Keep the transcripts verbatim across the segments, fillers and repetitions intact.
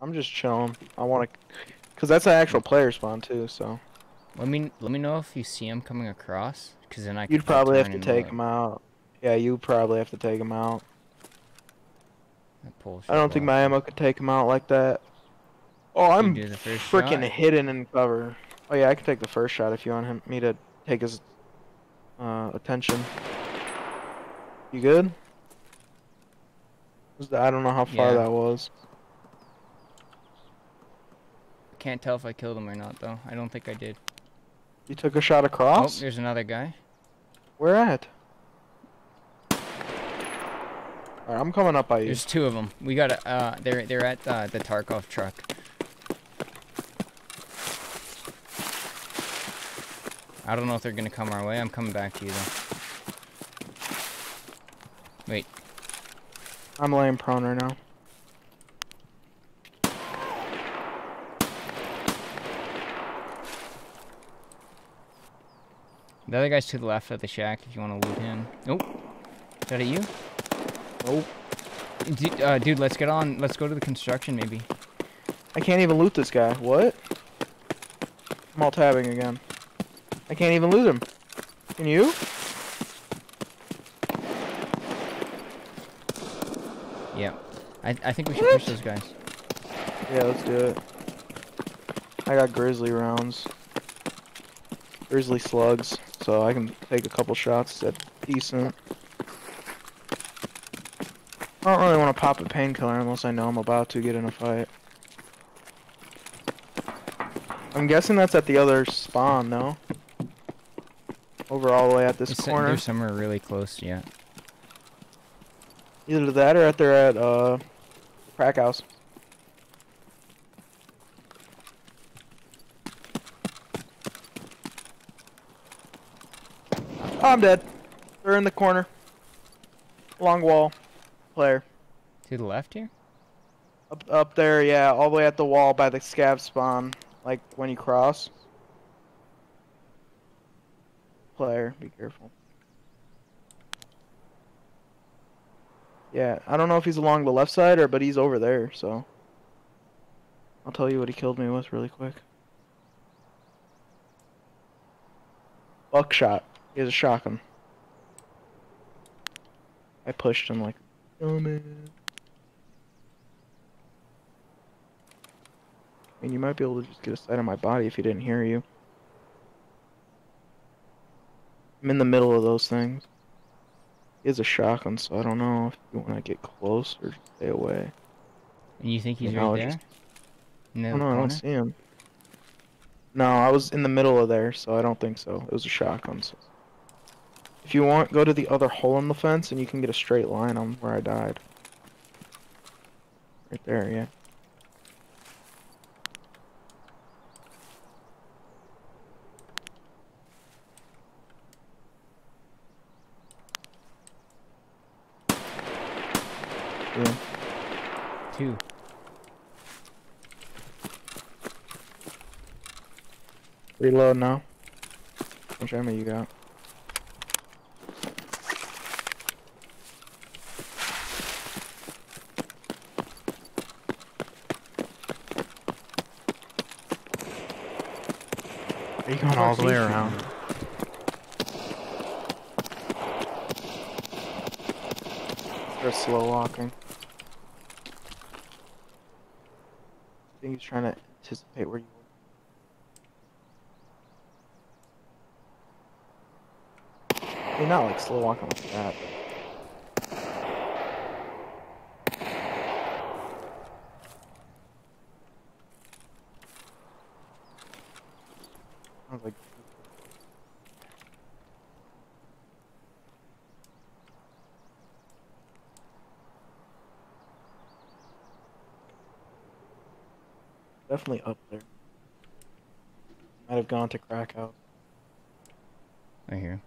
I'm just chilling. I want to, cause that's an actual player spawn too. So let me let me know if you see him coming across, cause then I. Can You'd probably have to take him out. Yeah, you probably have to take him out. That pole I don't think my ammo could take him out like that. Oh, I'm freaking hidden in cover. Oh yeah, I can take the first shot if you want him me to take his uh, attention. You good? I don't know how far yeah. that was. Can't tell if I killed him or not, though. I don't think I did. You took a shot across? Oh, there's another guy. Where at? Alright, I'm coming up by you. There's two of them. We got a, uh, they're, they're at uh, the Tarkov truck. I don't know if they're gonna come our way. I'm coming back to you, though. Wait. I'm laying prone right now. The other guy's to the left of the shack if you want to loot him. Nope. Is that at you? Nope. Dude, uh, dude, let's get on. Let's go to the construction maybe. I can't even loot this guy. What? I'm all tabbing again. I can't even loot him. Can you? Yeah. I, I think we should what? push those guys. Yeah, let's do it. I got grizzly rounds. Grizzly slugs. So I can take a couple shots at decent. I don't really want to pop a painkiller unless I know I'm about to get in a fight. I'm guessing that's at the other spawn, though. Over all the way at this it's corner. They're somewhere really close, yeah. Either that or at they're at uh, crack house. Oh, I'm dead. They're in the corner. Long wall. Player. To the left here? Up, up there, yeah. All the way at the wall by the scav spawn. Like, when you cross. Player, be careful. Yeah, I don't know if he's along the left side, or but he's over there, so. I'll tell you what he killed me with really quick. Buckshot. He has a shotgun. I pushed him like, oh man. I mean, you might be able to just get a sight on my body if he didn't hear you. I'm in the middle of those things. He has a shotgun, so I don't know if you want to get close or stay away. And you think he's you know, right there? No, the no, I don't see him. No, I was in the middle of there, so I don't think so. It was a shotgun, so. If you want, go to the other hole in the fence, and you can get a straight line on where I died. Right there, yeah. Yeah. Two. Reload now. Which ammo you got? Are you going all the way around? They're slow walking. I think he's trying to anticipate where you were. I mean, not like slow walking like that. Sounds like. Definitely up there. Might have gone to crack out. I hear.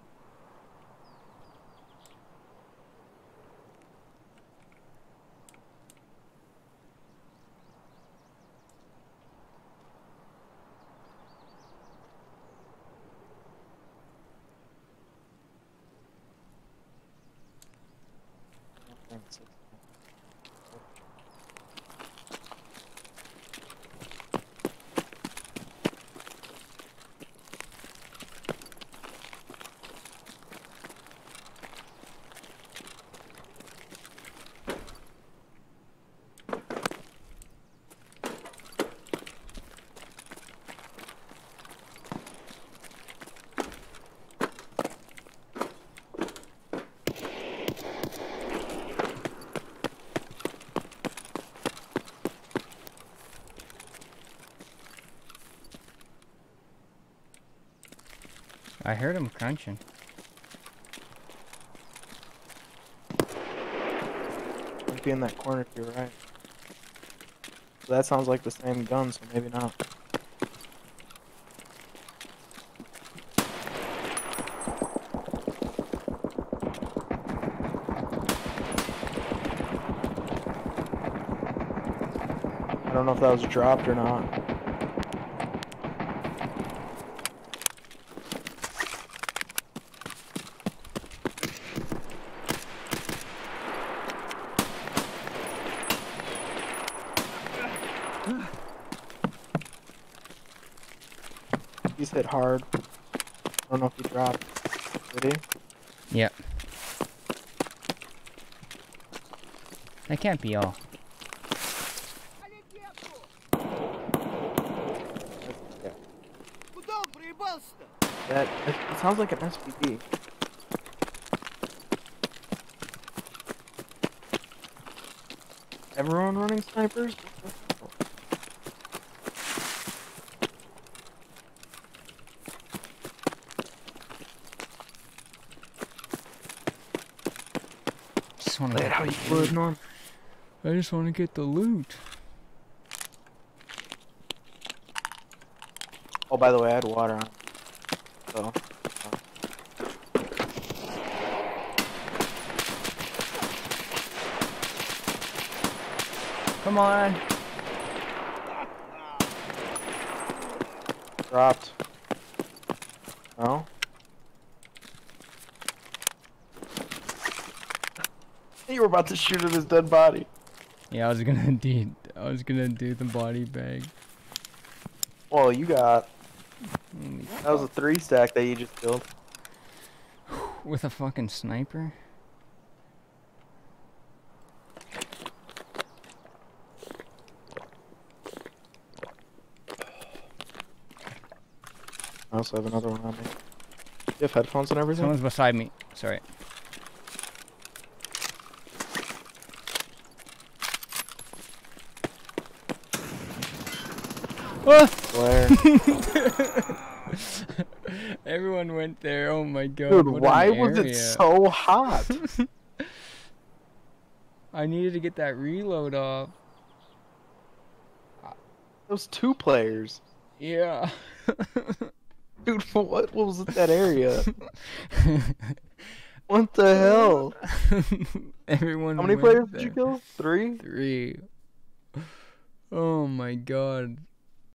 I heard him crunching. Might be in that corner to your right. So that sounds like the same gun, so maybe not. I don't know if that was dropped or not. He's hit hard. I don't know if he dropped. Did he? Yep. That can't be all. That it, it sounds like an S V D. Everyone running snipers? Play it how you would, Norm. I just want to get the loot. Oh, by the way, I had water on. So. Come on. Dropped. No. You were about to shoot at his dead body. Yeah, I was gonna do. I was gonna do the body bag. Well, you got. That was a three stack that you just killed. With a fucking sniper. I also have another one on me. You have headphones and everything? Someone's beside me. Sorry. Everyone went there. Oh my god. Dude, why was it so hot? I needed to get that reload off. Those two players. Yeah. Dude, what was that area? What the hell? Everyone. How many went players there. Did you kill? Three? Three. Oh my god.